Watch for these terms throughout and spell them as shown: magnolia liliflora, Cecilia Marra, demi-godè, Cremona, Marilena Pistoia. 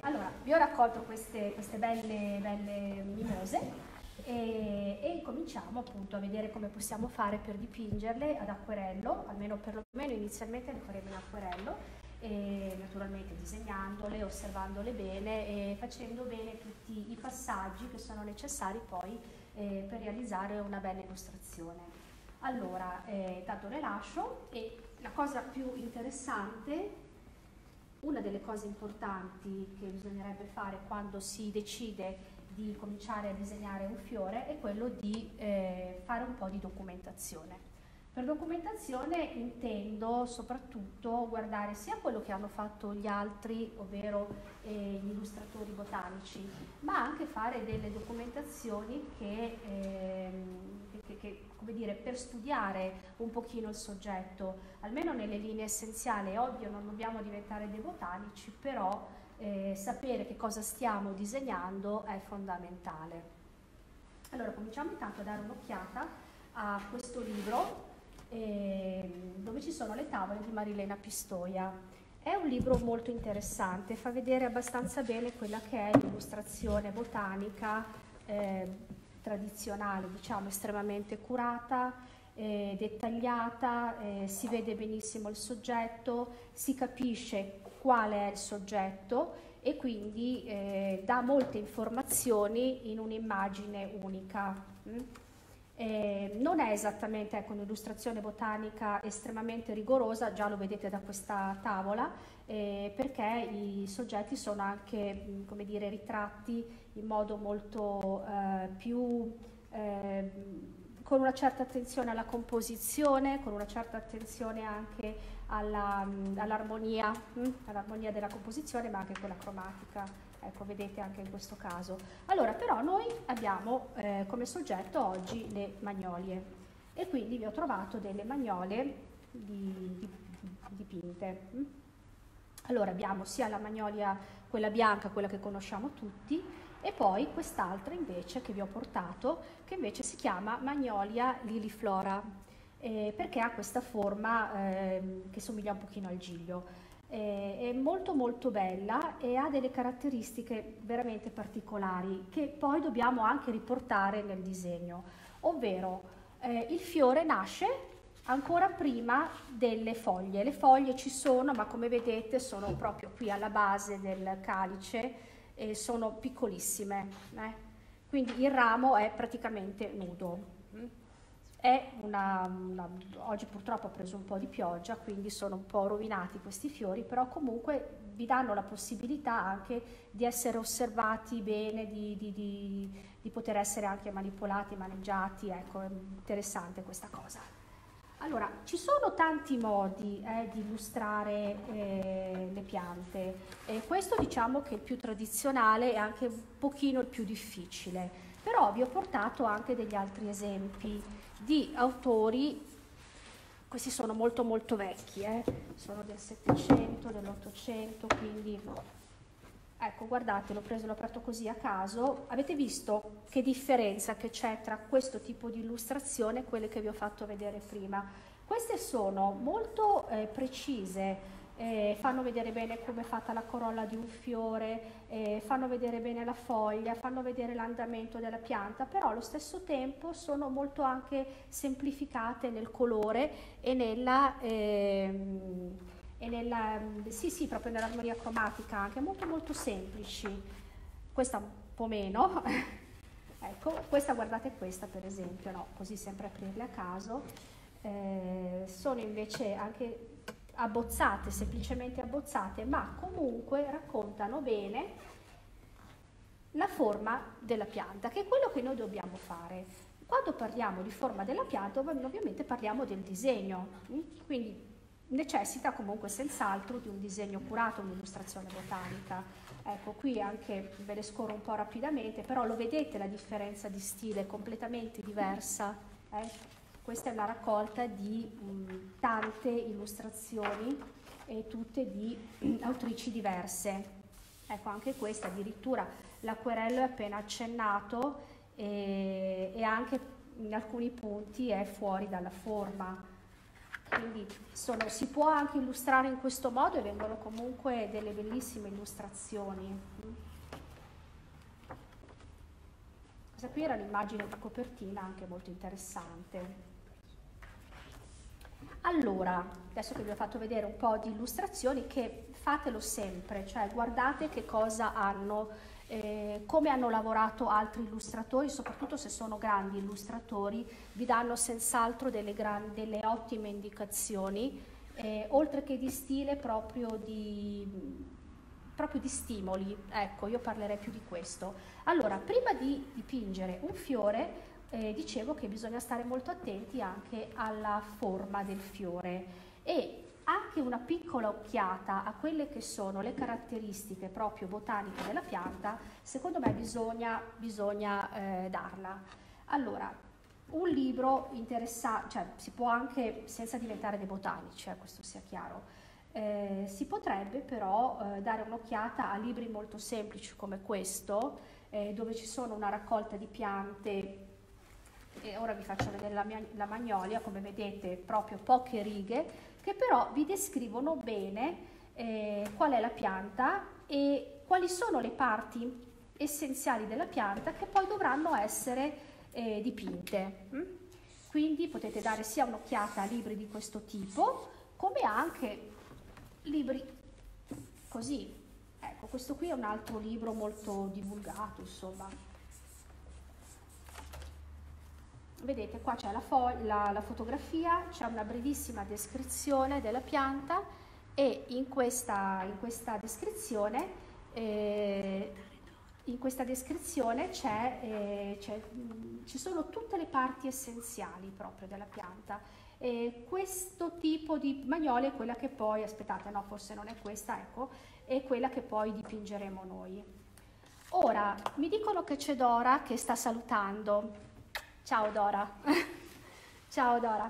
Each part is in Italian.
Allora, vi ho raccolto queste belle mimose e cominciamo appunto a vedere come possiamo fare per dipingerle ad acquerello, almeno perlomeno inizialmente le faremo in acquerello, e naturalmente disegnandole, osservandole bene e facendo bene tutti i passaggi che sono necessari poi per realizzare una bella illustrazione. Allora, tanto le lascio, e la cosa più interessante, una delle cose importanti che bisognerebbe fare quando si decide di cominciare a disegnare un fiore è quello di fare un po' di documentazione. Per documentazione intendo soprattutto guardare sia quello che hanno fatto gli altri, ovvero gli illustratori botanici, ma anche fare delle documentazioni che come dire, per studiare un pochino il soggetto, almeno nelle linee essenziali. È ovvio, non dobbiamo diventare dei botanici, però sapere che cosa stiamo disegnando è fondamentale. Allora, cominciamo intanto a dare un'occhiata a questo libro dove ci sono le tavole di Marilena Pistoia. È un libro molto interessante, fa vedere abbastanza bene quella che è l'illustrazione botanica tradizionale, diciamo estremamente curata, dettagliata, si vede benissimo il soggetto, si capisce quale è il soggetto e quindi dà molte informazioni in un'immagine unica. Non è esattamente, ecco, un'illustrazione botanica estremamente rigorosa, già lo vedete da questa tavola, perché i soggetti sono anche, come dire, ritratti in modo molto con una certa attenzione alla composizione, con una certa attenzione anche all'armonia, all'armonia della composizione, ma anche quella cromatica, ecco, vedete anche in questo caso. Allora, però noi abbiamo come soggetto oggi le magnolie, e quindi vi ho trovato delle magnolie dipinte. Allora, abbiamo sia la magnolia, quella bianca, quella che conosciamo tutti, e poi quest'altra invece che vi ho portato, che invece si chiama magnolia liliflora, perché ha questa forma che somiglia un pochino al giglio. È molto molto bella e ha delle caratteristiche veramente particolari che poi dobbiamo anche riportare nel disegno, ovvero il fiore nasce ancora prima delle foglie. Le foglie ci sono, ma come vedete sono proprio qui alla base del calice, e sono piccolissime, quindi il ramo è praticamente nudo. È oggi purtroppo ha preso un po' di pioggia, quindi sono un po' rovinati questi fiori, però comunque vi danno la possibilità anche di essere osservati bene, di poter essere anche manipolati, maneggiati, ecco, è interessante questa cosa. Allora, ci sono tanti modi di illustrare le piante, e questo diciamo che è il più tradizionale e anche un pochino il più difficile, però vi ho portato anche degli altri esempi di autori. Questi sono molto molto vecchi, sono del 700, dell'800, quindi ecco, guardate, l'ho aperto così a caso. Avete visto che differenza che c'è tra questo tipo di illustrazione e quelle che vi ho fatto vedere prima? Queste sono molto precise, fanno vedere bene come è fatta la corolla di un fiore, fanno vedere bene la foglia, fanno vedere l'andamento della pianta, però allo stesso tempo sono molto anche semplificate nel colore e nella... sì, proprio nell'armonia cromatica, anche molto molto semplici. Questa un po' meno ecco, questa, guardate, questa per esempio, no, così sempre aprirle a caso, sono invece anche abbozzate, semplicemente abbozzate, ma comunque raccontano bene la forma della pianta, che è quello che noi dobbiamo fare. Quando parliamo di forma della pianta, ovviamente parliamo del disegno, quindi necessita comunque senz'altro di un disegno curato, un'illustrazione botanica. Ecco, qui anche ve le scorro un po' rapidamente, però lo vedete la differenza di stile, è completamente diversa. Questa è una raccolta di tante illustrazioni, e tutte di autrici diverse. Ecco, anche questa, addirittura l'acquerello è appena accennato, e anche in alcuni punti è fuori dalla forma. quindi si può anche illustrare in questo modo e vengono comunque delle bellissime illustrazioni. Questa qui era l'immagine di copertina, anche molto interessante. Allora, adesso che vi ho fatto vedere un po' di illustrazioni, che fatelo sempre, cioè guardate che cosa hanno, come hanno lavorato altri illustratori, soprattutto se sono grandi illustratori, vi danno senz'altro delle ottime indicazioni, oltre che di stile proprio di stimoli. Ecco, io parlerei più di questo. Allora, prima di dipingere un fiore, dicevo che bisogna stare molto attenti anche alla forma del fiore e anche una piccola occhiata a quelle che sono le caratteristiche proprio botaniche della pianta, secondo me bisogna darla. Allora, un libro interessante, cioè si può anche senza diventare dei botanici, questo sia chiaro. Si potrebbe però dare un'occhiata a libri molto semplici come questo, dove ci sono una raccolta di piante. E ora vi faccio vedere la magnolia, come vedete proprio poche righe, che però vi descrivono bene qual è la pianta e quali sono le parti essenziali della pianta che poi dovranno essere dipinte. Quindi potete dare sia un'occhiata a libri di questo tipo, come anche libri così. Ecco, questo qui è un altro libro molto divulgato, insomma. Vedete, qua c'è la fotografia, c'è una brevissima descrizione della pianta e in questa descrizione ci sono tutte le parti essenziali proprio della pianta. Questo tipo di magnolia è quella che poi, aspettate, no, forse non è questa, ecco, è quella che poi dipingeremo noi. Ora, mi dicono che c'è Dora che sta salutando. Ciao Dora, ciao Dora.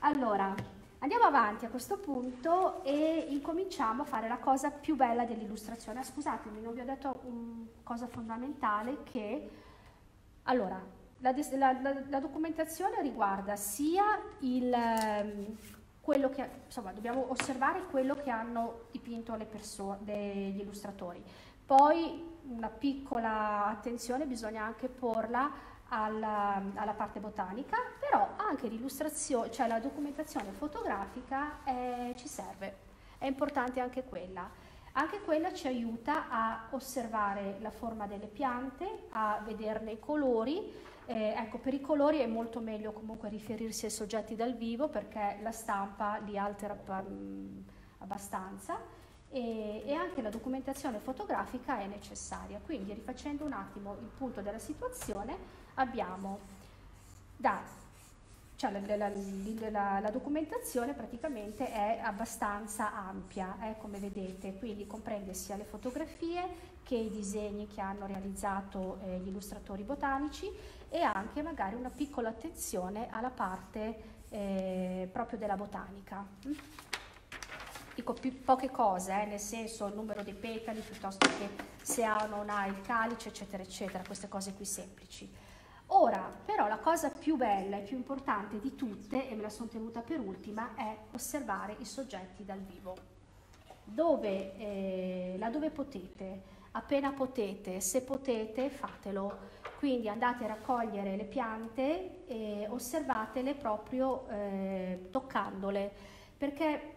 Allora, andiamo avanti a questo punto e incominciamo a fare la cosa più bella dell'illustrazione. Scusatemi, non vi ho detto una cosa fondamentale che... Allora, la documentazione riguarda sia quello che... Insomma, dobbiamo osservare quello che hanno dipinto le persone, gli illustratori. Poi una piccola attenzione bisogna anche porla alla parte botanica, però anche l'illustrazione, cioè la documentazione fotografica ci serve, è importante anche quella. Anche quella ci aiuta a osservare la forma delle piante, a vederne i colori. Ecco, per i colori è molto meglio comunque riferirsi ai soggetti dal vivo perché la stampa li altera abbastanza. E anche la documentazione fotografica è necessaria. Quindi, rifacendo un attimo il punto della situazione, abbiamo la documentazione praticamente è abbastanza ampia, come vedete, quindi comprende sia le fotografie che i disegni che hanno realizzato gli illustratori botanici e anche magari una piccola attenzione alla parte proprio della botanica. Dico poche cose, nel senso il numero dei petali piuttosto che se ha o non ha il calice, eccetera, eccetera, queste cose qui semplici. Ora, però, la cosa più bella e più importante di tutte, e me la sono tenuta per ultima, è osservare i soggetti dal vivo. Laddove potete, appena potete, se potete, fatelo. Quindi andate a raccogliere le piante e osservatele proprio toccandole, perché...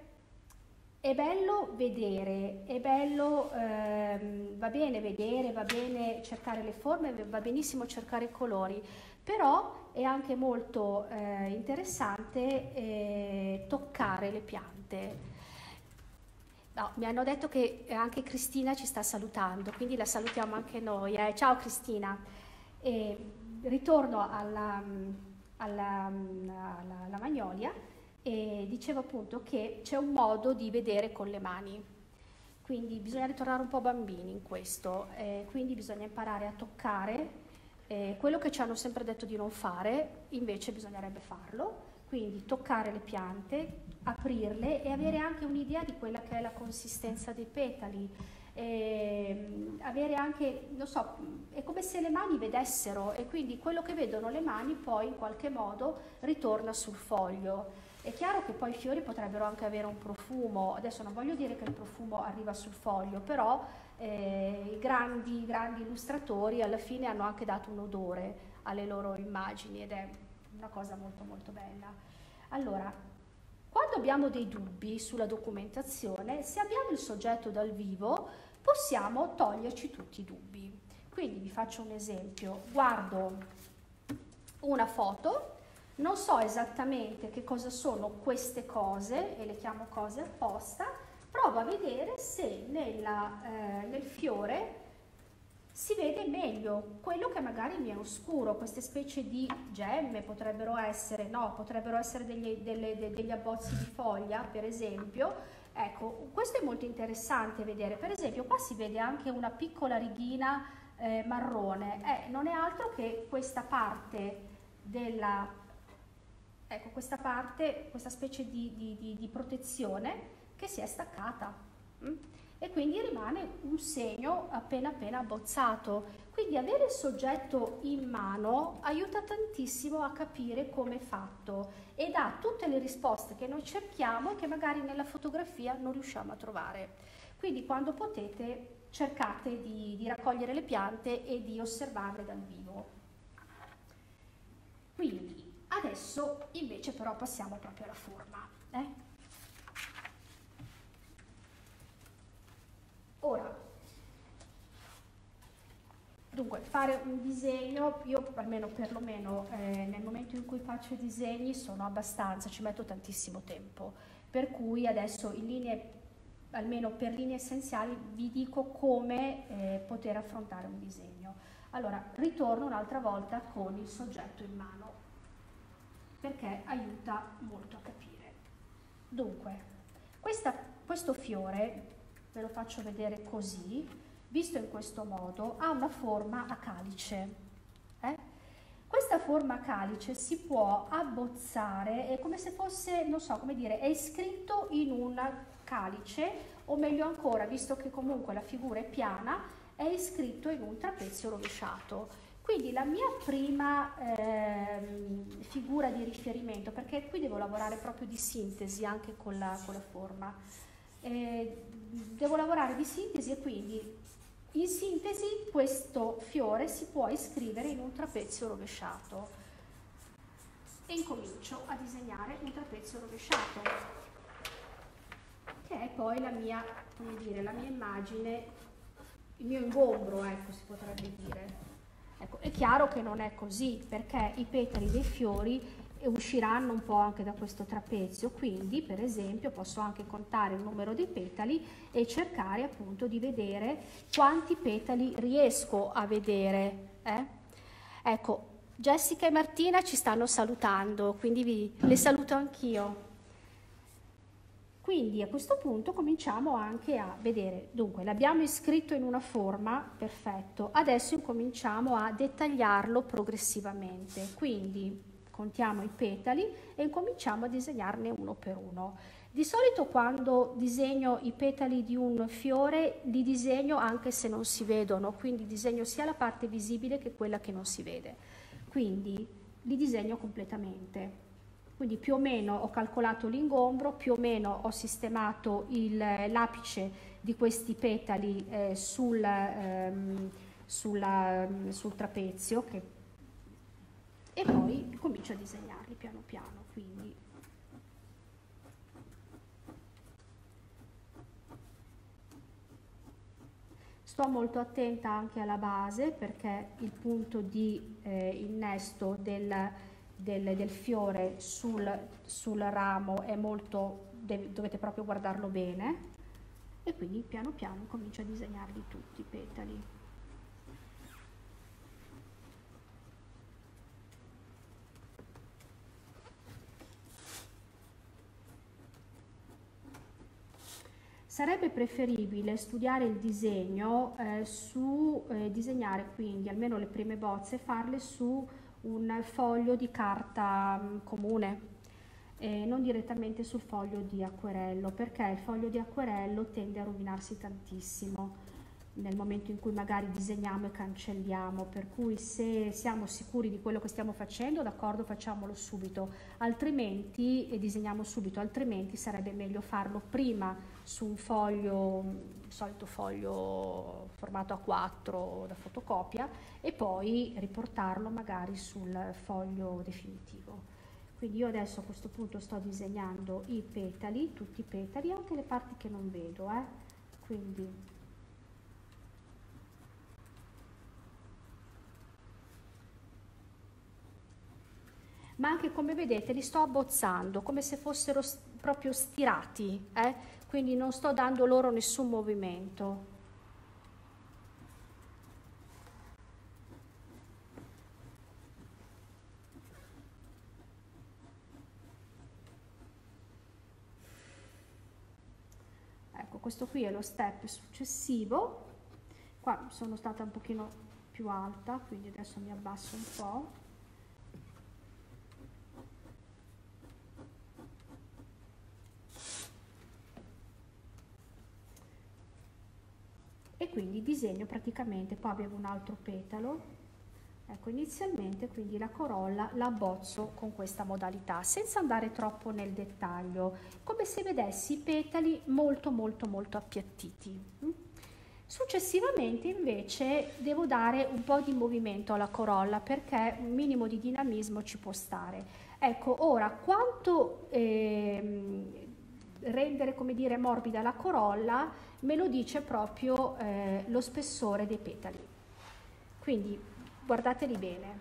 È bello vedere, è bello, va bene vedere, va bene cercare le forme, va benissimo cercare i colori, però è anche molto interessante toccare le piante. No, mi hanno detto che anche Cristina ci sta salutando, quindi la salutiamo anche noi. Ciao Cristina! Ritorno alla magnolia. E dicevo appunto che c'è un modo di vedere con le mani, quindi bisogna ritornare un po' bambini in questo, quindi bisogna imparare a toccare quello che ci hanno sempre detto di non fare, invece bisognerebbe farlo, quindi toccare le piante, aprirle e avere anche un'idea di quella che è la consistenza dei petali, avere anche, non so, è come se le mani vedessero e quindi quello che vedono le mani poi in qualche modo ritorna sul foglio. È chiaro che poi i fiori potrebbero anche avere un profumo, adesso non voglio dire che il profumo arriva sul foglio, però i grandi illustratori alla fine hanno anche dato un odore alle loro immagini ed è una cosa molto molto bella. Allora, quando abbiamo dei dubbi sulla documentazione, se abbiamo il soggetto dal vivo, possiamo toglierci tutti i dubbi. Quindi vi faccio un esempio, guardo una foto, non so esattamente che cosa sono queste cose, e le chiamo cose apposta, provo a vedere se nel fiore si vede meglio quello che magari mi è oscuro, queste specie di gemme potrebbero essere, no, potrebbero essere degli abbozzi di foglia, per esempio. Ecco, questo è molto interessante vedere, per esempio qua si vede anche una piccola righina marrone, non è altro che questa parte questa specie di protezione che si è staccata e quindi rimane un segno appena abbozzato. Quindi avere il soggetto in mano aiuta tantissimo a capire come è fatto e dà tutte le risposte che noi cerchiamo e che magari nella fotografia non riusciamo a trovare. Quindi quando potete cercate di raccogliere le piante e di osservarle dal vivo. Quindi adesso invece però passiamo proprio alla forma. Dunque, fare un disegno, io almeno perlomeno nel momento in cui faccio i disegni ci metto tantissimo tempo, per cui adesso in linee, almeno per linee essenziali, vi dico come poter affrontare un disegno. Allora, ritorno un'altra volta con il soggetto in mano, perché aiuta molto a capire. Dunque, questo fiore, ve lo faccio vedere così, visto in questo modo, ha una forma a calice. Questa forma a calice si può abbozzare, è come se fosse, non so come dire, è iscritto in un calice, o meglio ancora, visto che comunque la figura è piana, è iscritto in un trapezio rovesciato. Quindi la mia prima figura di riferimento, perché qui devo lavorare proprio di sintesi anche con la forma, devo lavorare di sintesi e quindi in sintesi questo fiore si può iscrivere in un trapezio rovesciato. E incomincio a disegnare un trapezio rovesciato, che è poi la mia, come dire, la mia immagine, il mio ingombro, ecco, si potrebbe dire. Ecco, è chiaro che non è così, perché i petali dei fiori usciranno un po' anche da questo trapezio, quindi per esempio posso anche contare il numero dei petali e cercare appunto di vedere quanti petali riesco a vedere. Ecco, Jessica e Martina ci stanno salutando, quindi le saluto anch'io. Quindi a questo punto cominciamo anche a vedere, dunque l'abbiamo iscritto in una forma, perfetto, adesso incominciamo a dettagliarlo progressivamente, quindi contiamo i petali e incominciamo a disegnarne uno per uno. Di solito quando disegno i petali di un fiore li disegno anche se non si vedono, quindi disegno sia la parte visibile che quella che non si vede, quindi li disegno completamente. Quindi più o meno ho calcolato l'ingombro, più o meno ho sistemato l'apice di questi petali sul trapezio e poi comincio a disegnarli piano piano. Quindi sto molto attenta anche alla base, perché il punto di innesto del fiore sul ramo è molto, dovete proprio guardarlo bene, e quindi piano piano comincio a disegnarli tutti i petali. Sarebbe preferibile studiare il disegno disegnare quindi almeno le prime bozze, farle su un foglio di carta comune e non direttamente sul foglio di acquerello, perché il foglio di acquerello tende a rovinarsi tantissimo nel momento in cui magari disegniamo e cancelliamo, per cui se siamo sicuri di quello che stiamo facendo, d'accordo, facciamolo subito, altrimenti disegniamo subito, altrimenti sarebbe meglio farlo prima su un foglio, solito foglio formato A4 da fotocopia, e poi riportarlo magari sul foglio definitivo. Quindi io adesso a questo punto sto disegnando i petali, tutti i petali, anche le parti che non vedo, quindi ma anche, come vedete, li sto abbozzando come se fossero proprio stirati, quindi non sto dando loro nessun movimento. Ecco, questo qui è lo step successivo. Qua sono stata un pochino più alta, quindi adesso mi abbasso un po'. E quindi disegno praticamente, poi avevo un altro petalo, ecco, inizialmente quindi la corolla la abbozzo con questa modalità, senza andare troppo nel dettaglio, come se vedessi i petali molto molto molto appiattiti. Successivamente invece devo dare un po' di movimento alla corolla, perché un minimo di dinamismo ci può stare. Ecco, ora quanto rendere, come dire, morbida la corolla me lo dice proprio lo spessore dei petali, quindi guardateli bene.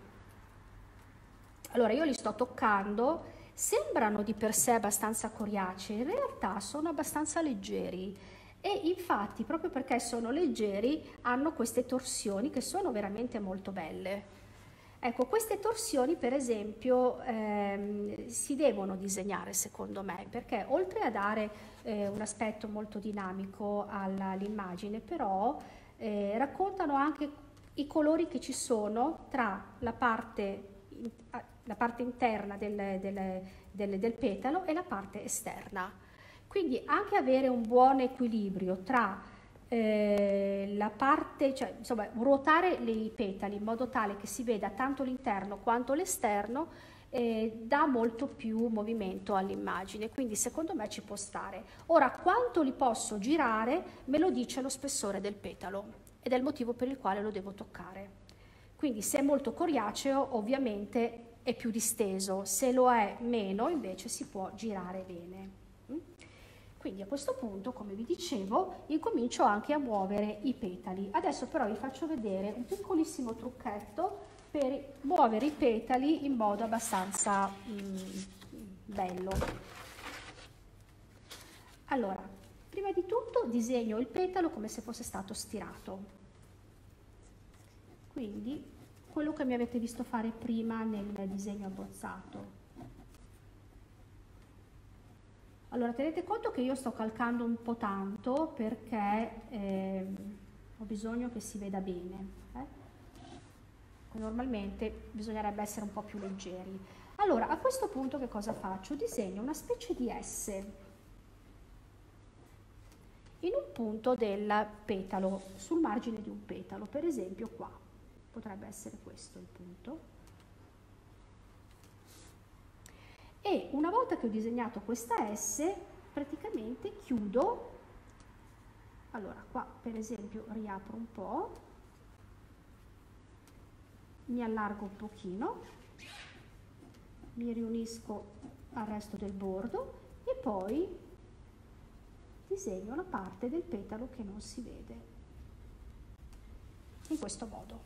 Allora, io li sto toccando, sembrano di per sé abbastanza coriacei, in realtà sono abbastanza leggeri, e infatti proprio perché sono leggeri hanno queste torsioni che sono veramente molto belle. Ecco, queste torsioni per esempio si devono disegnare, secondo me, perché oltre a dare un aspetto molto dinamico all'immagine, però raccontano anche i colori che ci sono tra la parte interna del petalo e la parte esterna. Quindi anche avere un buon equilibrio tra la parte, cioè insomma ruotare i petali in modo tale che si veda tanto l'interno quanto l'esterno, dà molto più movimento all'immagine, quindi secondo me ci può stare. Ora, quanto li posso girare me lo dice lo spessore del petalo ed è il motivo per il quale lo devo toccare. Quindi se è molto coriaceo ovviamente è più disteso, se lo è meno invece si può girare bene. Quindi a questo punto, come vi dicevo, incomincio anche a muovere i petali. Adesso però vi faccio vedere un piccolissimo trucchetto per muovere i petali in modo abbastanza bello. Allora, prima di tutto disegno il petalo come se fosse stato stirato. Quindi quello che mi avete visto fare prima nel disegno abbozzato. Allora, tenete conto che io sto calcando un po' tanto perché ho bisogno che si veda bene. Normalmente bisognerebbe essere un po' più leggeri. Allora, a questo punto che cosa faccio? Disegno una specie di S in un punto del petalo, sul margine di un petalo, per esempio qua. Potrebbe essere questo il punto. E una volta che ho disegnato questa S, praticamente chiudo. Allora, qua per esempio riapro un po', mi allargo un pochino, mi riunisco al resto del bordo e poi disegno la parte del petalo che non si vede, in questo modo.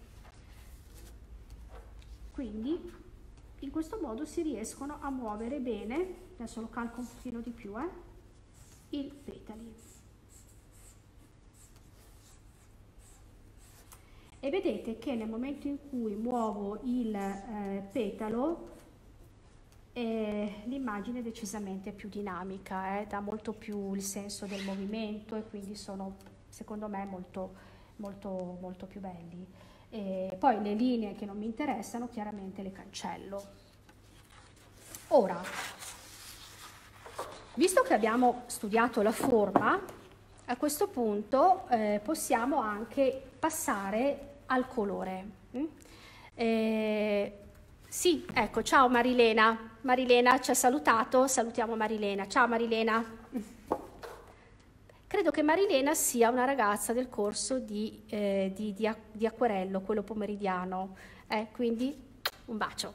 Quindi in questo modo si riescono a muovere bene, adesso lo calco un pochino di più, i petali. E vedete che nel momento in cui muovo il petalo, l'immagine è decisamente più dinamica, dà molto più il senso del movimento, e quindi sono, secondo me, molto, molto, molto più belli. E poi le linee che non mi interessano chiaramente le cancello. Ora, visto che abbiamo studiato la forma, A questo punto possiamo anche passare al colore. Sì, ecco, ciao Marilena. Marilena ci ha salutato, salutiamo Marilena. Ciao Marilena. Credo che Marilena sia una ragazza del corso di acquerello, quello pomeridiano. Quindi un bacio.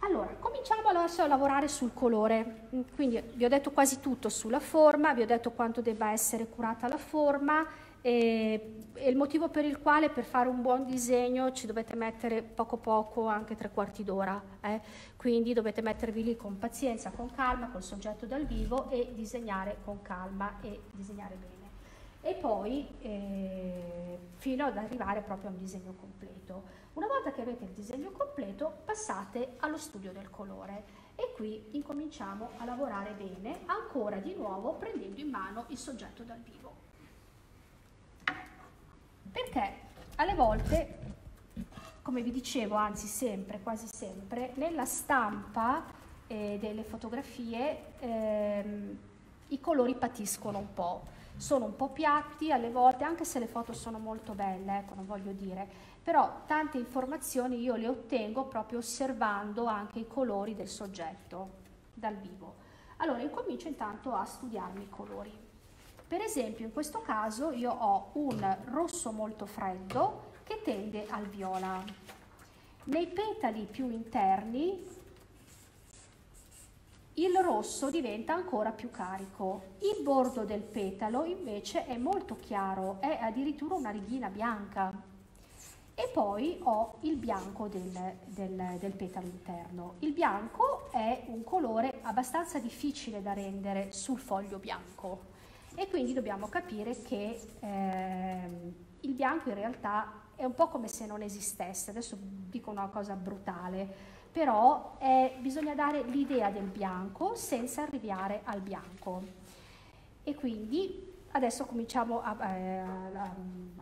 Allora, cominciamo adesso a lavorare sul colore. Quindi vi ho detto quasi tutto sulla forma, vi ho detto quanto debba essere curata la forma, e il motivo per il quale per fare un buon disegno ci dovete mettere poco poco, anche 3/4 d'ora. Quindi dovete mettervi lì con pazienza, con calma, col soggetto dal vivo e disegnare con calma e disegnare bene. E poi fino ad arrivare proprio a un disegno completo. Una volta che avete il disegno completo passate allo studio del colore e qui incominciamo a lavorare bene, ancora di nuovo prendendo in mano il soggetto dal vivo. Perché alle volte, come vi dicevo, anzi sempre, quasi sempre, nella stampa delle fotografie i colori patiscono un po'. Sono un po' piatti alle volte, anche se le foto sono molto belle, ecco, non voglio dire, però tante informazioni io le ottengo proprio osservando anche i colori del soggetto dal vivo. Allora incomincio intanto a studiarmi i colori. Per esempio in questo caso io ho un rosso molto freddo che tende al viola. Nei petali più interni il rosso diventa ancora più carico, il bordo del petalo invece è molto chiaro, è addirittura una righina bianca. E poi ho il bianco del petalo interno. Il bianco è un colore abbastanza difficile da rendere sul foglio bianco e quindi dobbiamo capire che il bianco in realtà è un po' come se non esistesse. Adesso dico una cosa brutale, però bisogna dare l'idea del bianco senza arrivare al bianco. E quindi adesso cominciamo a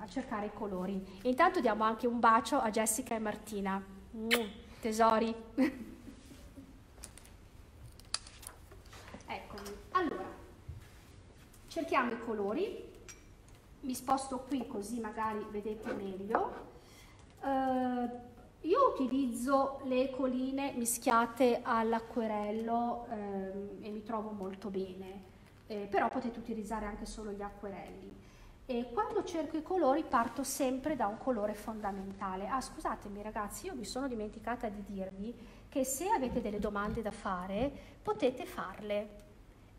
cercare i colori. E intanto diamo anche un bacio a Jessica e Martina. Tesori! Eccomi. Allora, cerchiamo i colori. Mi sposto qui così magari vedete meglio. Io utilizzo le colline mischiate all'acquerello e mi trovo molto bene, però potete utilizzare anche solo gli acquerelli. E quando cerco i colori parto sempre da un colore fondamentale. Ah, scusatemi ragazzi, io mi sono dimenticata di dirvi che se avete delle domande da fare potete farle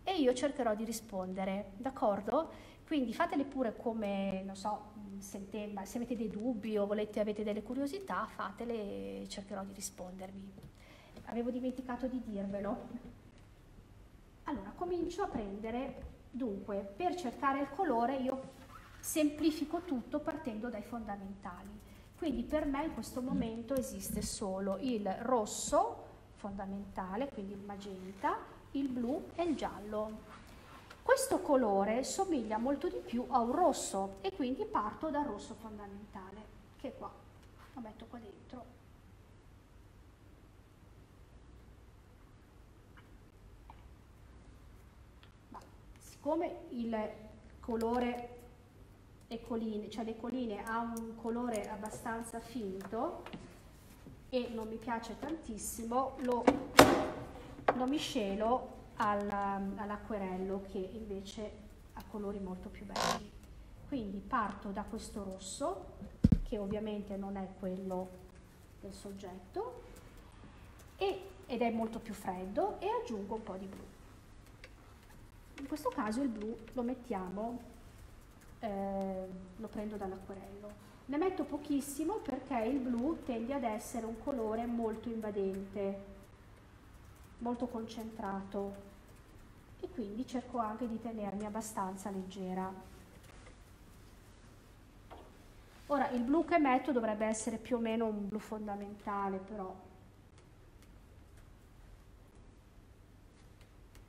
e io cercherò di rispondere, d'accordo? Quindi fatele pure come, non so, se avete dei dubbi o avete delle curiosità, fatele e cercherò di rispondervi. Avevo dimenticato di dirvelo. Allora, comincio a prendere, dunque, per cercare il colore io semplifico tutto partendo dai fondamentali. Quindi per me in questo momento esiste solo il rosso fondamentale, quindi il magenta, il blu e il giallo. Questo colore somiglia molto di più a un rosso e quindi parto dal rosso fondamentale, che è qua, lo metto qua dentro. Ma siccome il colore, le colline ha un colore abbastanza finto e non mi piace tantissimo, lo miscelo all'acquerello che invece ha colori molto più belli. Quindi parto da questo rosso che ovviamente non è quello del soggetto ed è molto più freddo e aggiungo un po' di blu. In questo caso il blu lo mettiamo, lo prendo dall'acquerello. Ne metto pochissimo perché il blu tende ad essere un colore molto invadente, molto concentrato, e quindi cerco anche di tenermi abbastanza leggera. Ora il blu che metto dovrebbe essere più o meno un blu fondamentale, però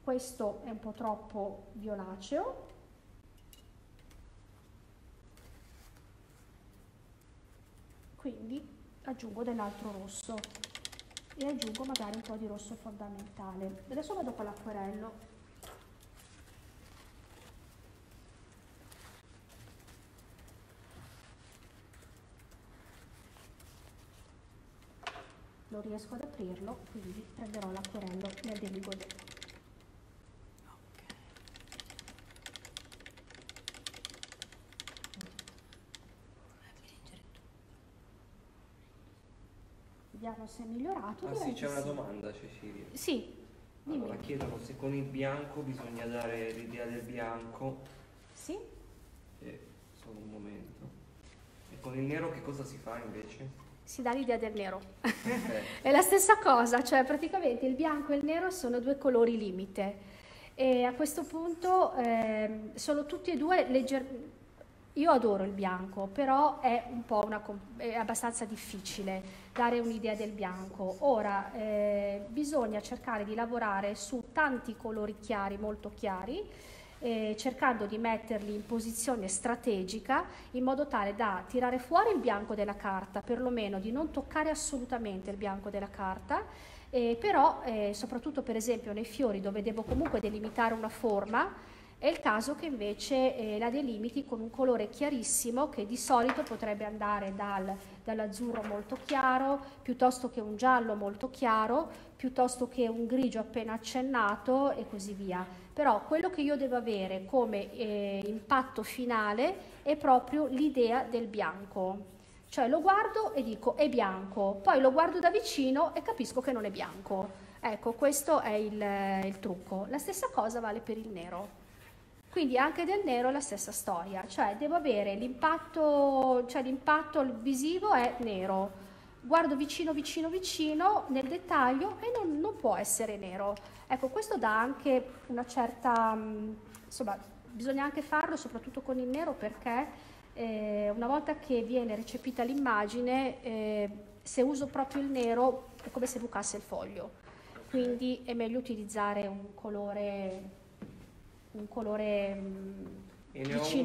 questo è un po' troppo violaceo. Quindi aggiungo dell'altro rosso e aggiungo magari un po' di rosso fondamentale. Adesso vado con l'acquerello non riesco ad aprirlo, quindi prenderò l'acquerello e aderigo dopo. Vediamo se è migliorato. Ah sì, c'è una domanda, Cecilia. Sì. Allora chiedono se con il bianco bisogna dare l'idea del bianco. Sì. Solo un momento. E con il nero che cosa si fa invece? Si dà l'idea del nero. È la stessa cosa, cioè praticamente il bianco e il nero sono due colori limite. E a questo punto sono tutti e due leggermente... Io adoro il bianco, però è abbastanza difficile dare un'idea del bianco. Ora, bisogna cercare di lavorare su tanti colori chiari, molto chiari, cercando di metterli in posizione strategica in modo tale da tirare fuori il bianco della carta, perlomeno di non toccare assolutamente il bianco della carta, però soprattutto per esempio nei fiori dove devo comunque delimitare una forma, è il caso che invece la delimiti con un colore chiarissimo che di solito potrebbe andare dall'azzurro molto chiaro, piuttosto che un giallo molto chiaro, piuttosto che un grigio appena accennato e così via. Però quello che io devo avere come impatto finale è proprio l'idea del bianco. Cioè lo guardo e dico è bianco, poi lo guardo da vicino e capisco che non è bianco. Ecco, questo è il trucco. La stessa cosa vale per il nero. Quindi anche del nero è la stessa storia, cioè devo avere l'impatto, cioè l'impatto visivo è nero, guardo vicino, vicino, vicino nel dettaglio e non può essere nero. Ecco, questo dà anche una certa, insomma, bisogna anche farlo soprattutto con il nero perché una volta che viene recepita l'immagine, se uso proprio il nero è come se bucasse il foglio, quindi è meglio utilizzare un colore vicino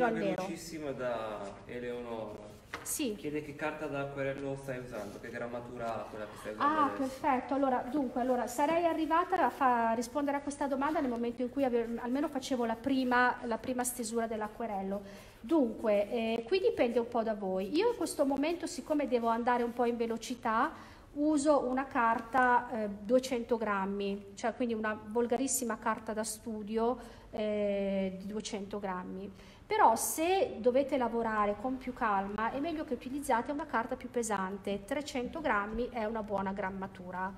al nero. Velocissima da Eleonora. Sì. Chiede che carta da acquerello stai usando, che grammatura ha quella che stai usando. Ah, adesso. Perfetto. Allora, sarei arrivata a rispondere a questa domanda nel momento in cui almeno facevo la prima stesura dell'acquerello. Dunque, qui dipende un po' da voi. Io in questo momento, siccome devo andare un po' in velocità, uso una carta 200 grammi, cioè quindi una volgarissima carta da studio di 200 grammi. Però se dovete lavorare con più calma è meglio che utilizzate una carta più pesante, 300 grammi è una buona grammatura,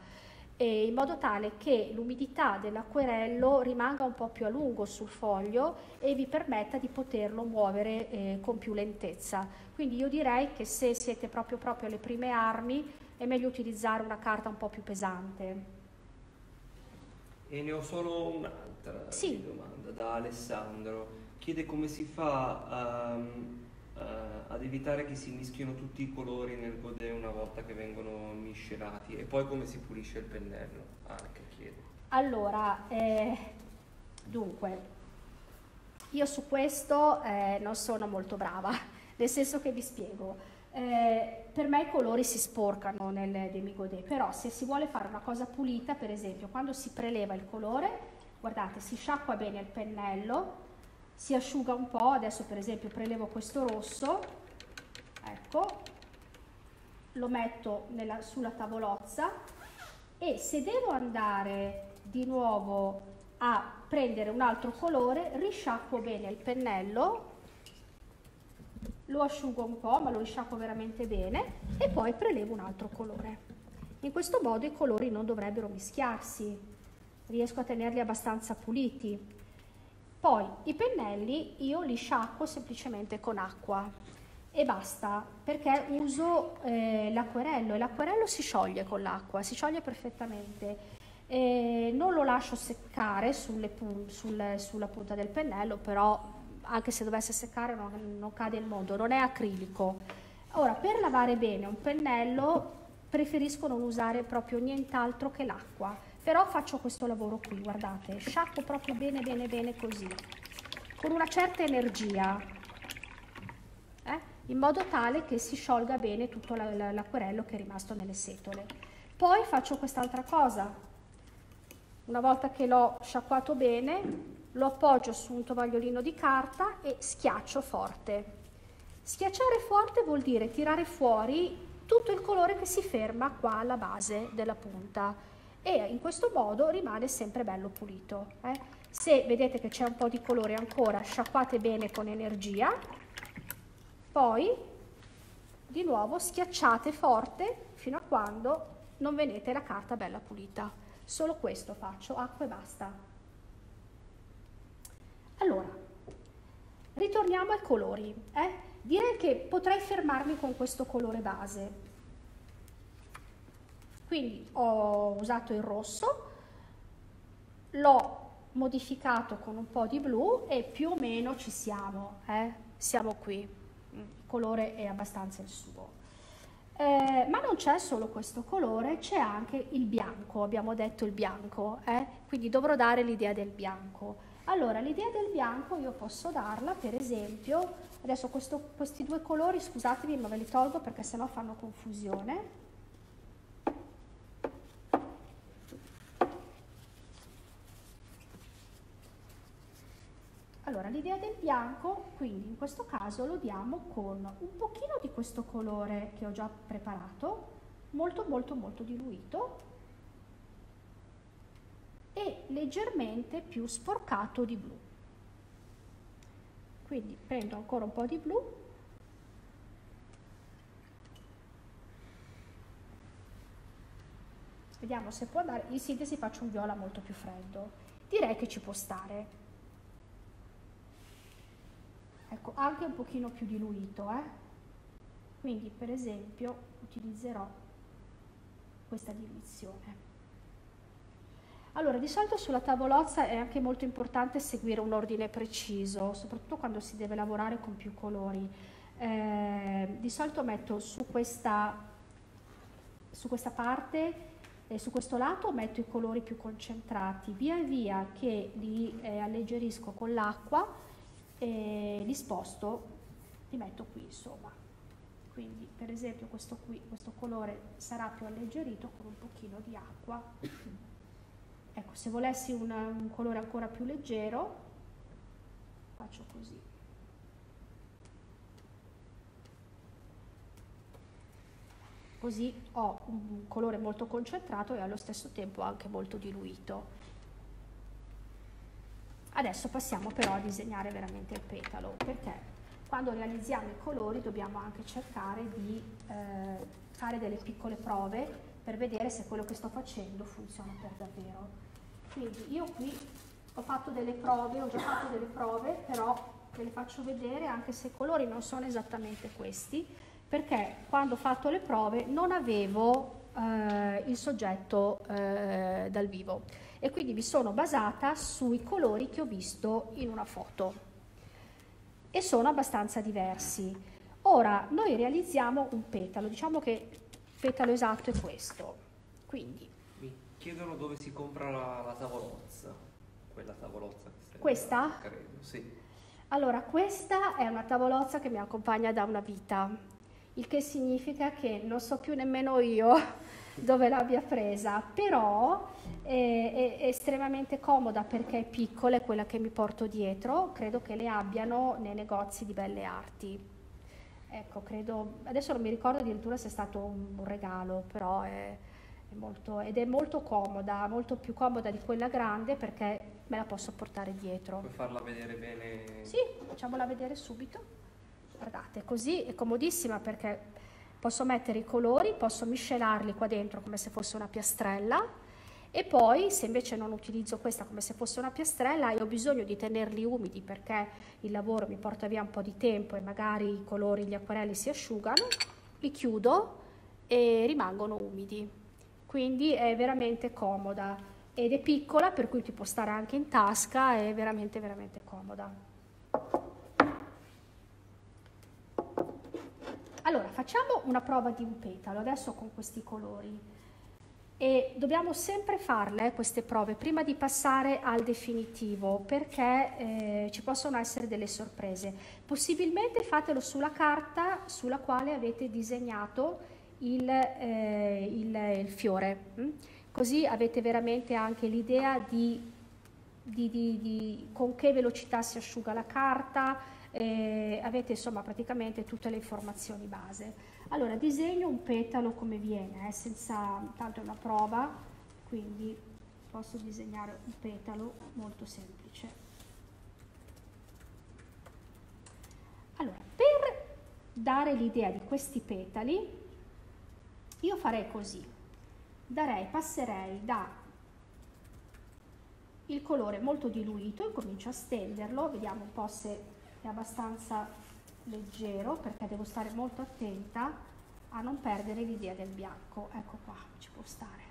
e in modo tale che l'umidità dell'acquerello rimanga un po' più a lungo sul foglio e vi permetta di poterlo muovere con più lentezza. Quindi io direi che se siete proprio alle prime armi è meglio utilizzare una carta un po' più pesante. E ne ho solo un'altra domanda da Alessandro. Chiede come si fa ad evitare che si mischino tutti i colori nel godè una volta che vengono miscelati, e poi come si pulisce il pennello anche, chiede. Allora, dunque, io su questo non sono molto brava, nel senso che vi spiego. Per me i colori si sporcano nel demi-godè, però se si vuole fare una cosa pulita, per esempio quando si preleva il colore, guardate, si sciacqua bene il pennello, si asciuga un po'. Adesso per esempio prelevo questo rosso, ecco, lo metto sulla tavolozza, e se devo andare di nuovo a prendere un altro colore risciacquo bene il pennello, lo asciugo un po', ma lo risciacquo veramente bene, e poi prelevo un altro colore. In questo modo i colori non dovrebbero mischiarsi, riesco a tenerli abbastanza puliti. Poi i pennelli io li sciacquo semplicemente con acqua e basta, perché uso l'acquerello, e l'acquerello si scioglie con l'acqua, si scioglie perfettamente. Non lo lascio seccare sulla punta del pennello, però anche se dovesse seccare non cade il mondo, non è acrilico. Ora, per lavare bene un pennello preferisco non usare proprio nient'altro che l'acqua, però faccio questo lavoro qui, guardate, sciacquo proprio bene bene bene così, con una certa energia, in modo tale che si sciolga bene tutto l'acquerello che è rimasto nelle setole. Poi faccio quest'altra cosa, una volta che l'ho sciacquato bene lo appoggio su un tovagliolino di carta e schiaccio forte. Schiacciare forte vuol dire tirare fuori tutto il colore che si ferma qua alla base della punta, e in questo modo rimane sempre bello pulito. Se vedete che c'è un po' di colore ancora, sciacquate bene con energia, poi di nuovo schiacciate forte fino a quando non vedete la carta bella pulita. Solo questo faccio, acqua e basta. Allora, ritorniamo ai colori. Direi che potrei fermarmi con questo colore base. Quindi ho usato il rosso, l'ho modificato con un po' di blu e più o meno ci siamo. Siamo qui, il colore è abbastanza il suo. Ma non c'è solo questo colore, c'è anche il bianco, abbiamo detto il bianco, quindi dovrò dare l'idea del bianco. Allora, l'idea del bianco io posso darla, per esempio, adesso questi due colori, scusatemi ma ve li tolgo perché sennò fanno confusione. Allora, l'idea del bianco, quindi in questo caso lo diamo con un pochino di questo colore che ho già preparato, molto molto molto diluito, e leggermente più sporcato di blu. Quindi prendo ancora un po' di blu . Vediamo se può andare. In sintesi faccio un viola molto più freddo, direi che ci può stare, ecco, anche un pochino più diluito, quindi per esempio utilizzerò questa diluizione. Allora, di solito sulla tavolozza è anche molto importante seguire un ordine preciso, soprattutto quando si deve lavorare con più colori. Di solito metto su questa parte e su questo lato metto i colori più concentrati, via via che li alleggerisco con l'acqua e li sposto, li metto qui insomma. Quindi per esempio questo qui, questo colore sarà più alleggerito con un pochino di acqua. Ecco, se volessi un colore ancora più leggero, faccio così. Così ho un colore molto concentrato e allo stesso tempo anche molto diluito. Adesso passiamo però a disegnare veramente il petalo, perché quando realizziamo i colori dobbiamo anche cercare di fare delle piccole prove per vedere se quello che sto facendo funziona per davvero. Quindi io qui ho fatto delle prove, ho già fatto delle prove, però ve le faccio vedere anche se i colori non sono esattamente questi, perché quando ho fatto le prove non avevo il soggetto dal vivo e quindi mi sono basata sui colori che ho visto in una foto e sono abbastanza diversi. Ora noi realizziamo un petalo, diciamo che il petalo esatto è questo. Quindi mi chiedono dove si compra la tavolozza, quella tavolozza che questa? Credo, sì. Allora, questa è una tavolozza che mi accompagna da una vita, il che significa che non so più nemmeno io dove l'abbia presa, però è estremamente comoda perché è piccola, è quella che mi porto dietro, credo che le abbiano nei negozi di belle arti. Ecco, credo, adesso non mi ricordo addirittura se è stato un regalo, però è molto comoda, molto più comoda di quella grande perché me la posso portare dietro. Puoi farla vedere bene? Sì, facciamola vedere subito. Guardate, così è comodissima perché posso mettere i colori, posso miscelarli qua dentro come se fosse una piastrella e poi se invece non utilizzo questa come se fosse una piastrella e ho bisogno di tenerli umidi perché il lavoro mi porta via un po' di tempo e magari i colori, gli acquerelli si asciugano, li chiudo e rimangono umidi. Quindi è veramente comoda ed è piccola, per cui ti può stare anche in tasca, è veramente veramente comoda. Allora, facciamo una prova di un petalo adesso con questi colori. E dobbiamo sempre farle queste prove prima di passare al definitivo perché ci possono essere delle sorprese. Possibilmente fatelo sulla carta sulla quale avete disegnato il fiore, così avete veramente anche l'idea di con che velocità si asciuga la carta, avete insomma praticamente tutte le informazioni base. Allora disegno un petalo come viene, senza, tanto è una prova, quindi posso disegnare un petalo molto semplice. Allora, per dare l'idea di questi petali io farei così, passerei da il colore molto diluito e comincio a stenderlo, vediamo un po' se è abbastanza leggero, perché devo stare molto attenta a non perdere l'idea del bianco. Ecco qua, ci può stare.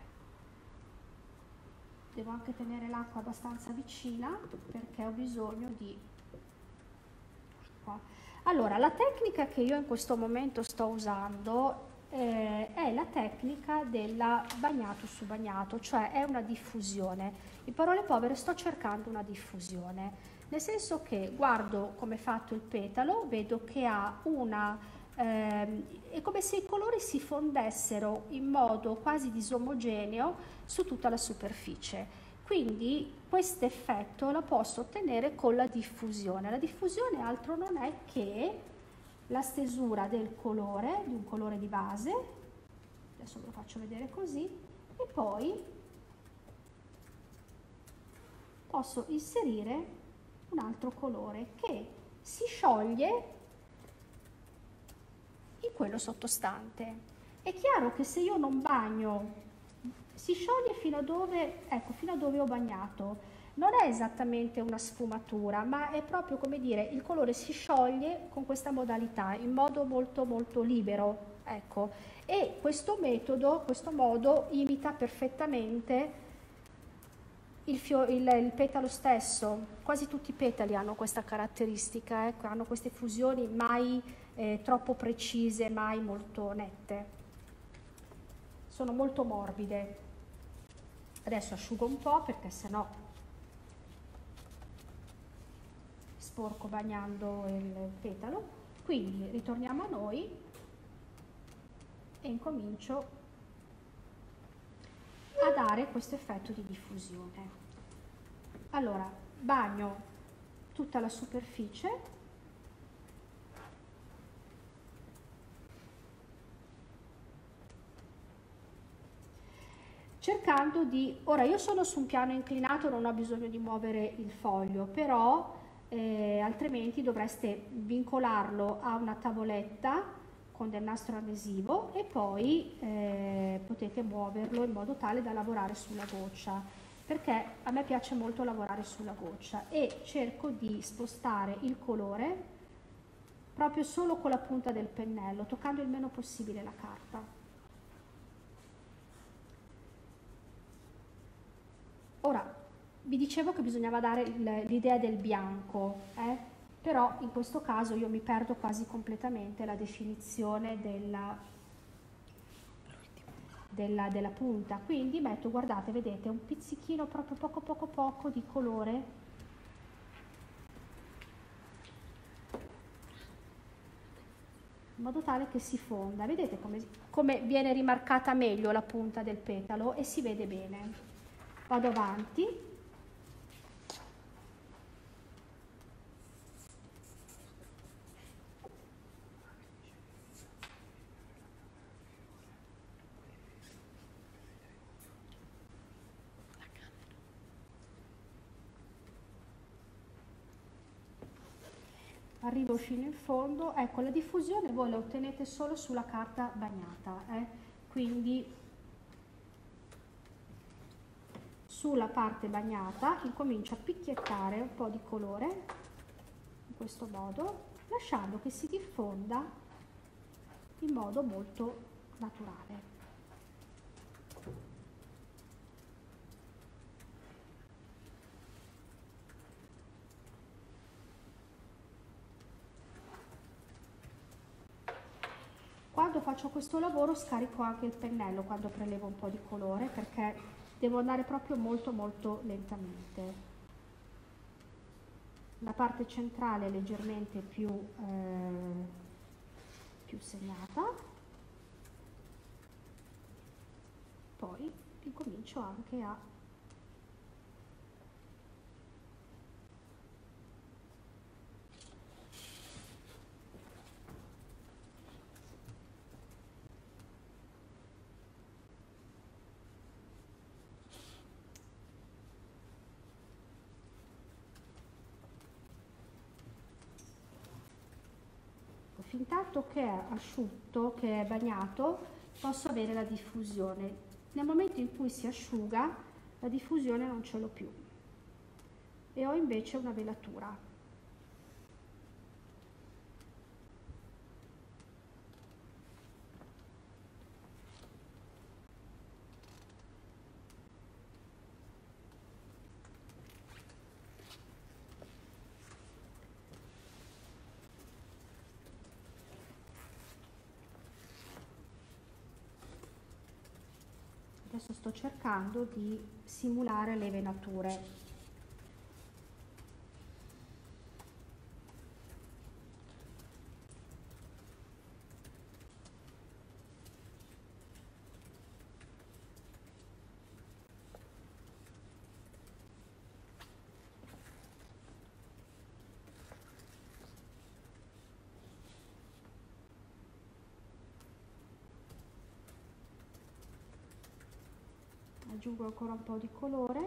Devo anche tenere l'acqua abbastanza vicina perché ho bisogno di acqua. Allora, la tecnica che io in questo momento sto usando è la tecnica del bagnato su bagnato, cioè è una diffusione. In parole povere sto cercando una diffusione, nel senso che guardo come è fatto il petalo, vedo che ha una... è come se i colori si fondessero in modo quasi disomogeneo su tutta la superficie. Quindi questo effetto lo posso ottenere con la diffusione. La diffusione altro non è che la stesura del colore, di un colore di base, adesso ve lo faccio vedere così, e poi posso inserire un altro colore che si scioglie in quello sottostante. È chiaro che se io non bagno, si scioglie fino a dove, ecco, fino a dove ho bagnato. Non è esattamente una sfumatura, ma è proprio come dire, il colore si scioglie con questa modalità, in modo molto molto libero, ecco. E questo metodo, questo modo imita perfettamente il petalo stesso. Quasi tutti i petali hanno questa caratteristica, ecco, hanno queste fusioni mai troppo precise, mai molto nette. Sono molto morbide. Adesso asciugo un po' perché sennò sporco bagnando il petalo. Quindi ritorniamo a noi e incomincio a dare questo effetto di diffusione. Allora bagno tutta la superficie cercando di, ora io sono su un piano inclinato, non ho bisogno di muovere il foglio, però altrimenti dovreste vincolarlo a una tavoletta con del nastro adesivo e poi potete muoverlo in modo tale da lavorare sulla goccia, perché a me piace molto lavorare sulla goccia e cerco di spostare il colore proprio solo con la punta del pennello, toccando il meno possibile la carta. Ora, vi dicevo che bisognava dare l'idea del bianco, però in questo caso io mi perdo quasi completamente la definizione della punta, quindi metto, guardate, vedete, un pizzichino proprio poco di colore in modo tale che si fonda. Vedete come viene rimarcata meglio la punta del petalo e si vede bene. Vado avanti, arrivo fino in fondo. Ecco, la diffusione voi la ottenete solo sulla carta bagnata, quindi sulla parte bagnata incomincio a picchiettare un po' di colore in questo modo, lasciando che si diffonda in modo molto naturale. Quando faccio questo lavoro scarico anche il pennello quando prelevo un po' di colore, perché devo andare proprio molto lentamente. La parte centrale è leggermente più segnata. Poi incomincio anche a fintanto che è asciutto, che è bagnato, posso avere la diffusione. Nel momento in cui si asciuga, la diffusione non ce l'ho più e ho invece una velatura. Adesso sto cercando di simulare le venature. Aggiungo ancora un po' di colore.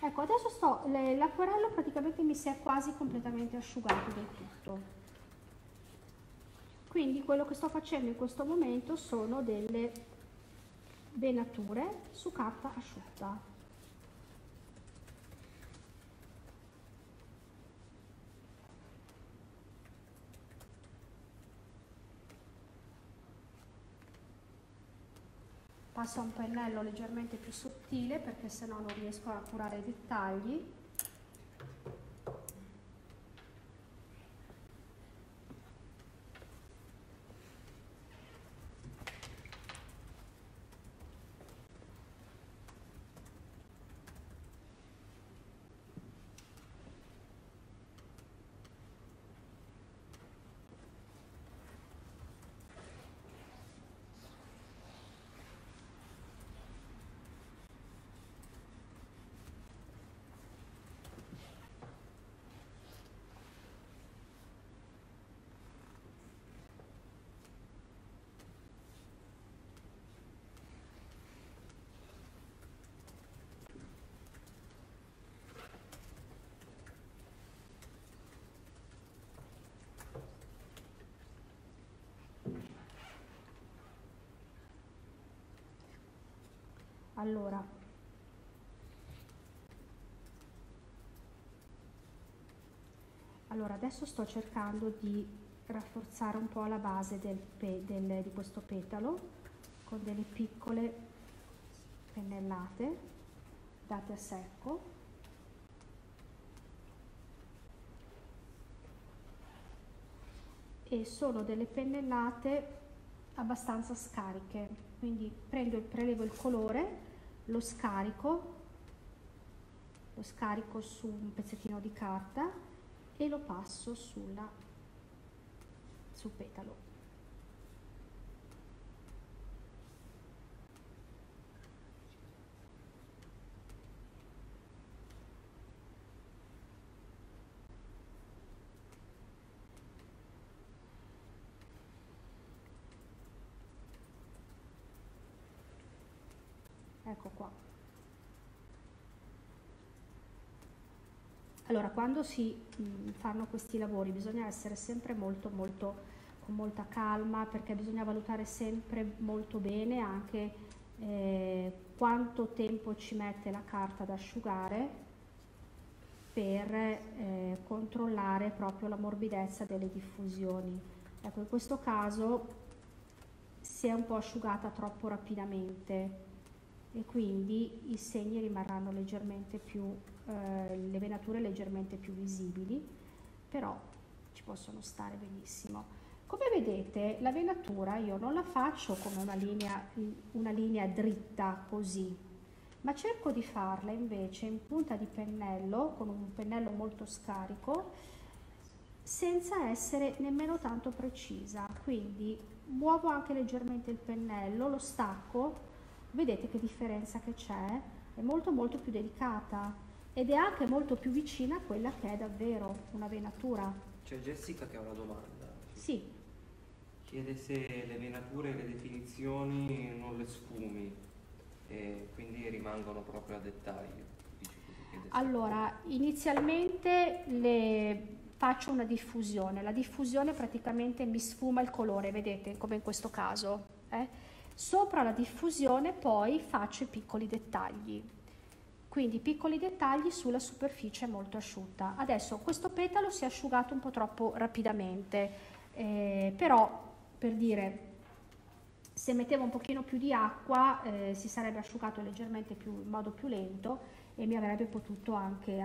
Ecco, adesso l'acquerello praticamente mi si è quasi completamente asciugato del tutto. Quindi quello che sto facendo in questo momento sono delle venature su carta asciutta. Passo a un pennello leggermente più sottile perché sennò non riesco a curare i dettagli. Allora, adesso sto cercando di rafforzare un po' la base di questo petalo con delle piccole pennellate date a secco. E sono delle pennellate abbastanza scariche, quindi prelevo il colore, lo scarico su un pezzettino di carta e lo passo sul petalo. Ecco qua. Allora, quando si fanno questi lavori bisogna essere sempre con molta calma, perché bisogna valutare sempre molto bene anche quanto tempo ci mette la carta ad asciugare per controllare proprio la morbidezza delle diffusioni. Ecco, in questo caso si è un po' asciugata troppo rapidamente e quindi i segni rimarranno leggermente più, le venature leggermente più visibili, però ci possono stare benissimo. Come vedete, la venatura io non la faccio come una linea dritta così, ma cerco di farla invece in punta di pennello, con un pennello molto scarico, senza essere nemmeno tanto precisa. Quindi muovo anche leggermente il pennello, lo stacco. Vedete che differenza che c'è? È molto più delicata. ed è anche molto più vicina a quella che è davvero una venatura. C'è Jessica che ha una domanda. Sì. Chiede se le venature e le definizioni non le sfumi e quindi rimangono proprio a dettaglio. Allora, inizialmente faccio una diffusione. La diffusione praticamente mi sfuma il colore, vedete, come in questo caso. Sopra la diffusione poi faccio i piccoli dettagli. Quindi piccoli dettagli sulla superficie molto asciutta. Adesso questo petalo si è asciugato un po' troppo rapidamente, però per dire, se mettevo un pochino più di acqua si sarebbe asciugato leggermente in modo più lento e avrei potuto anche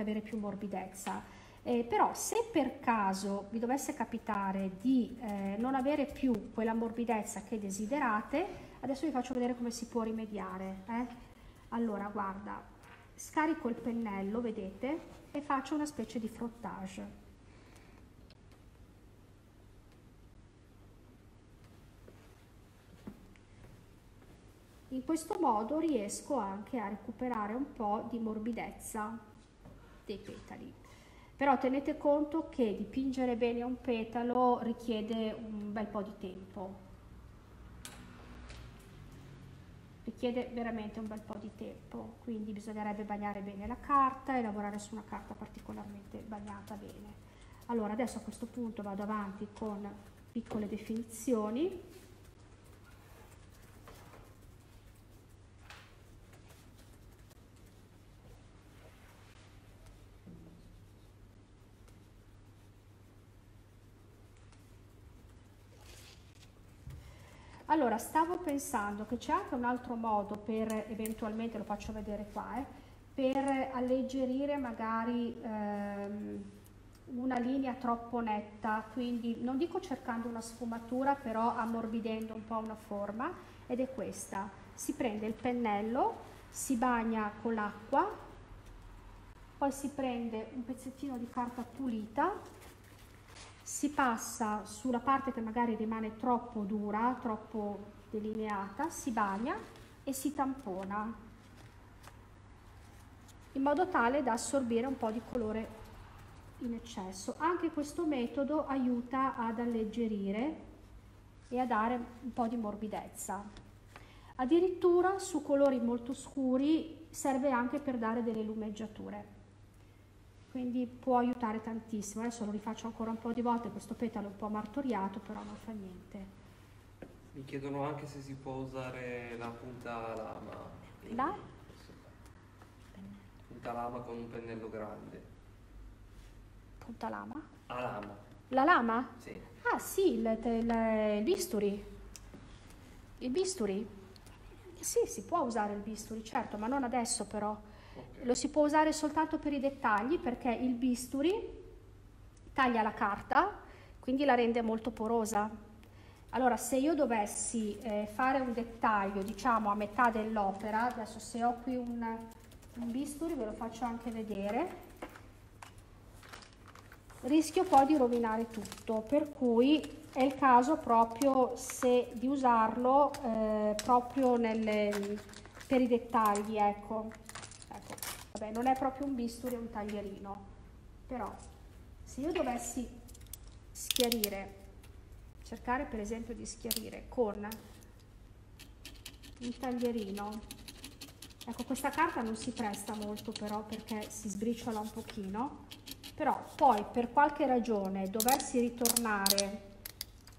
avere più morbidezza. Però se per caso vi dovesse capitare di non avere più quella morbidezza che desiderate, adesso vi faccio vedere come si può rimediare. Allora, guarda, scarico il pennello, vedete, e faccio una specie di frottage. In questo modo riesco anche a recuperare un po' di morbidezza dei petali. Però tenete conto che dipingere bene un petalo richiede un bel po' di tempo. Richiede veramente un bel po' di tempo, quindi bisognerebbe bagnare bene la carta e lavorare su una carta particolarmente bagnata bene. Allora, adesso a questo punto vado avanti con piccole definizioni. Allora, stavo pensando che c'è anche un altro modo per, eventualmente lo faccio vedere qua, per alleggerire magari una linea troppo netta, quindi non dico cercando una sfumatura, però ammorbidendo un po' una forma, ed è questa. Si prende il pennello, si bagna con l'acqua, poi si prende un pezzettino di carta pulita, si passa sulla parte che magari rimane troppo dura, troppo delineata, si bagna e si tampona in modo tale da assorbire un po' di colore in eccesso. Anche questo metodo aiuta ad alleggerire e a dare un po' di morbidezza. Addirittura su colori molto scuri serve anche per dare delle lumeggiature. Quindi può aiutare tantissimo. Adesso lo rifaccio ancora un po' di volte, questo petalo è un po' martoriato, però non fa niente. Mi chiedono anche se si può usare la punta lama. La? Punta lama con un pennello grande. Punta lama? La lama. La lama? Sì. Ah sì, il bisturi. Il bisturi? Sì, si può usare il bisturi, certo, ma non adesso però. Lo si può usare soltanto per i dettagli, perché il bisturi taglia la carta, quindi la rende molto porosa. Allora, se io dovessi fare un dettaglio, diciamo, a metà dell'opera, adesso se ho qui un bisturi ve lo faccio anche vedere, rischio poi di rovinare tutto, per cui è il caso proprio di usarlo proprio per i dettagli, ecco. Vabbè, non è proprio un bisturi, è un taglierino, però se io dovessi schiarire, cercare per esempio di schiarire con un taglierino, ecco, questa carta non si presta molto però, perché si sbriciola un pochino, però poi per qualche ragione dovessi ritornare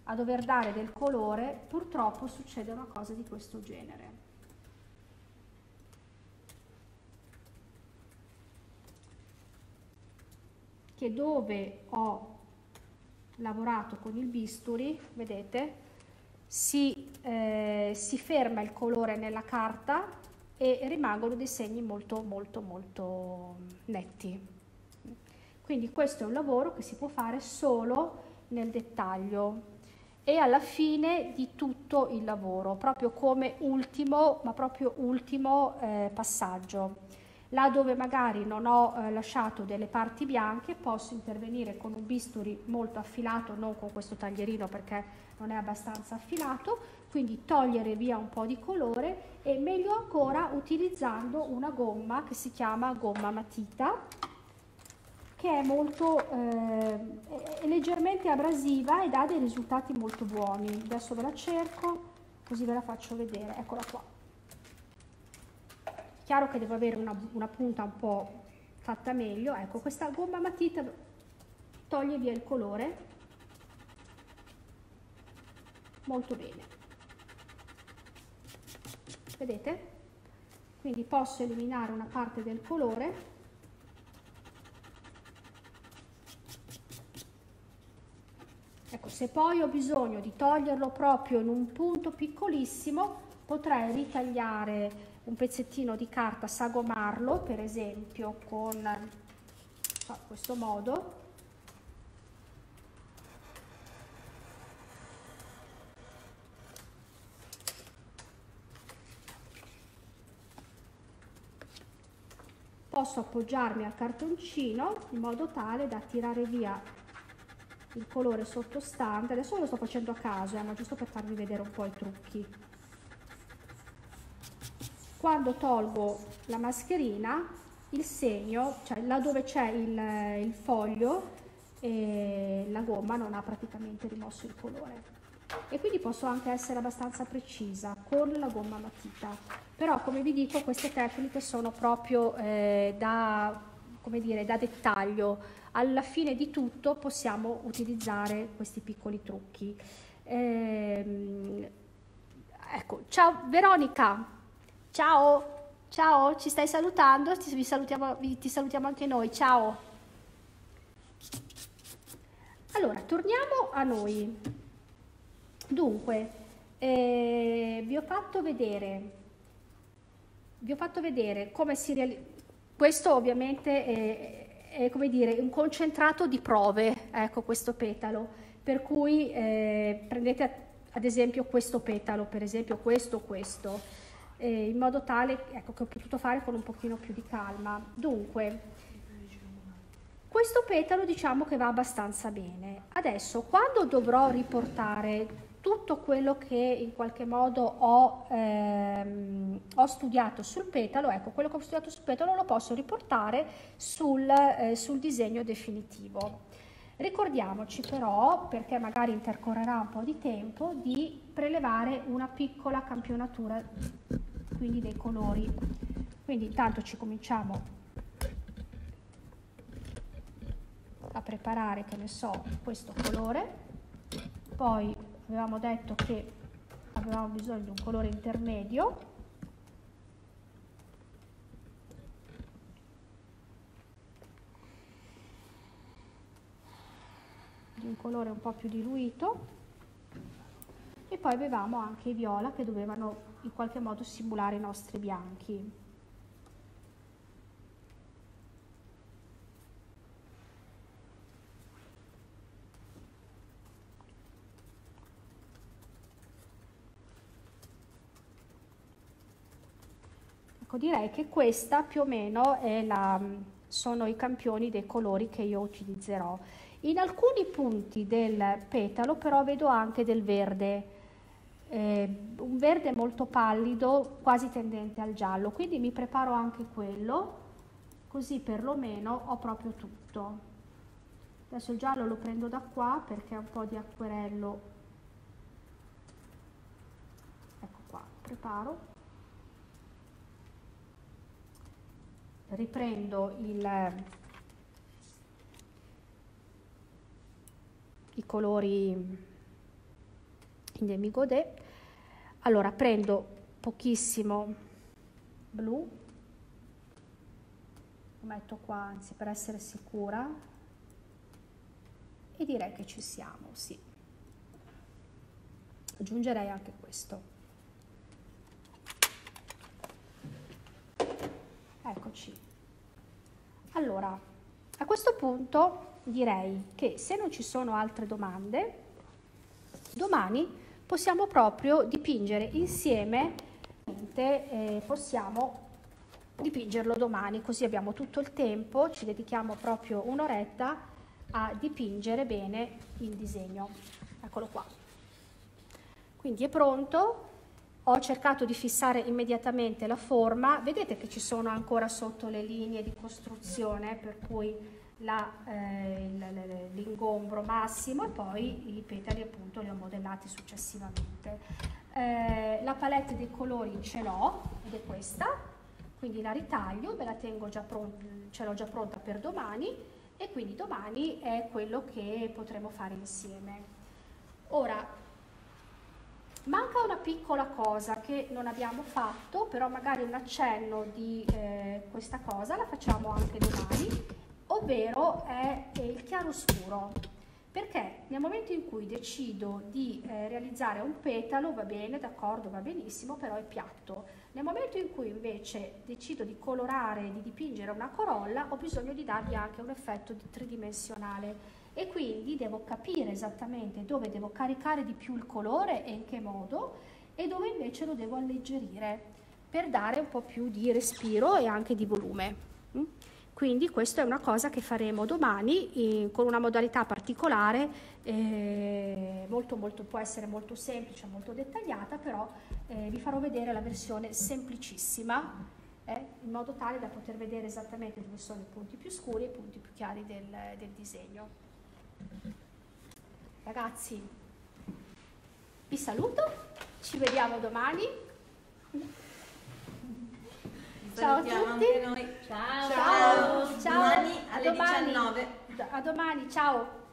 a dover dare del colore, purtroppo succede una cosa di questo genere. Che dove ho lavorato con il bisturi, vedete, si ferma il colore nella carta e rimangono dei segni molto molto molto netti. Quindi questo è un lavoro che si può fare solo nel dettaglio e alla fine di tutto il lavoro, proprio come ultimo, ma proprio ultimo passaggio. Là dove magari non ho lasciato delle parti bianche, posso intervenire con un bisturi molto affilato, non con questo taglierino perché non è abbastanza affilato, quindi togliere via un po' di colore, e meglio ancora utilizzando una gomma che si chiama gomma matita, che è molto è leggermente abrasiva e dà dei risultati molto buoni. Adesso ve la cerco così ve la faccio vedere, eccola qua. Chiaro che devo avere una punta un po' fatta meglio, ecco, questa gomma matita toglie via il colore molto bene, vedete? Quindi posso eliminare una parte del colore . Ecco, se poi ho bisogno di toglierlo proprio in un punto piccolissimo, potrei ritagliare un pezzettino di carta, sagomarlo per esempio con questo modo, posso appoggiarmi al cartoncino in modo tale da tirare via il colore sottostante. Adesso lo sto facendo a caso, ma giusto per farvi vedere un po' i trucchi. Quando tolgo la mascherina, il segno, cioè là dove c'è il foglio, la gomma non ha praticamente rimosso il colore. E quindi posso anche essere abbastanza precisa con la gomma matita. Però, come vi dico, queste tecniche sono proprio da dettaglio. Alla fine di tutto possiamo utilizzare questi piccoli trucchi. Ecco, ciao Veronica! Ciao, ciao, ci stai salutando? Ti salutiamo anche noi, ciao. Allora, torniamo a noi. Dunque, vi ho fatto vedere come si realizza. Questo ovviamente è come dire, un concentrato di prove, ecco, questo petalo, per cui prendete ad esempio questo petalo, per esempio questo. In modo tale, ecco, che ho potuto fare con un pochino più di calma. Dunque, questo petalo diciamo che va abbastanza bene. Adesso, quando dovrò riportare tutto quello che in qualche modo ho studiato sul petalo, ecco, quello che ho studiato sul petalo lo posso riportare sul disegno definitivo. Ricordiamoci però, perché magari intercorrerà un po' di tempo, di prelevare una piccola campionatura quindi dei colori. Quindi intanto ci cominciamo a preparare, che ne so, questo colore. Poi avevamo detto che avevamo bisogno di un colore intermedio. Di un colore un po' più diluito. E poi avevamo anche i viola che dovevano in qualche modo simulare i nostri bianchi. Ecco, direi che questa più o meno sono i campioni dei colori che io utilizzerò. In alcuni punti del petalo però vedo anche del verde, un verde molto pallido, quasi tendente al giallo, quindi mi preparo anche quello, così perlomeno ho proprio tutto. Adesso il giallo lo prendo da qua perché è un po' di acquerello, ecco qua, preparo, riprendo i colori in demi-godé. Allora prendo pochissimo blu, lo metto qua, anzi, per essere sicura, e direi che ci siamo, sì. Aggiungerei anche questo. Eccoci. Allora, a questo punto direi che, se non ci sono altre domande, domani possiamo proprio dipingere insieme, possiamo dipingerlo domani, così abbiamo tutto il tempo, ci dedichiamo proprio un'oretta a dipingere bene il disegno. Eccolo qua. Quindi è pronto, ho cercato di fissare immediatamente la forma, vedete che ci sono ancora sotto le linee di costruzione, per cui l'ingombro massimo, e poi i petali appunto li ho modellati successivamente. La palette dei colori ce l'ho ed è questa, quindi la ritaglio, me la tengo già pronta, ce l'ho già pronta per domani, e quindi domani è quello che potremo fare insieme. Ora manca una piccola cosa che non abbiamo fatto, però magari un accenno di questa cosa la facciamo anche domani, ovvero è il chiaroscuro, perché nel momento in cui decido di realizzare un petalo, va bene, d'accordo, va benissimo, però è piatto. Nel momento in cui invece decido di colorare, di dipingere una corolla, ho bisogno di dargli anche un effetto tridimensionale, e quindi devo capire esattamente dove devo caricare di più il colore e in che modo, e dove invece lo devo alleggerire per dare un po' più di respiro e anche di volume. Quindi questa è una cosa che faremo domani con una modalità particolare, molto, può essere molto semplice, molto dettagliata, però vi farò vedere la versione semplicissima, in modo tale da poter vedere esattamente dove sono i punti più scuri e i punti più chiari del disegno. Ragazzi, vi saluto, ci vediamo domani. Ciao a tutti. Ciao. Ciao. Ciao. Domani alle 19. A domani, ciao.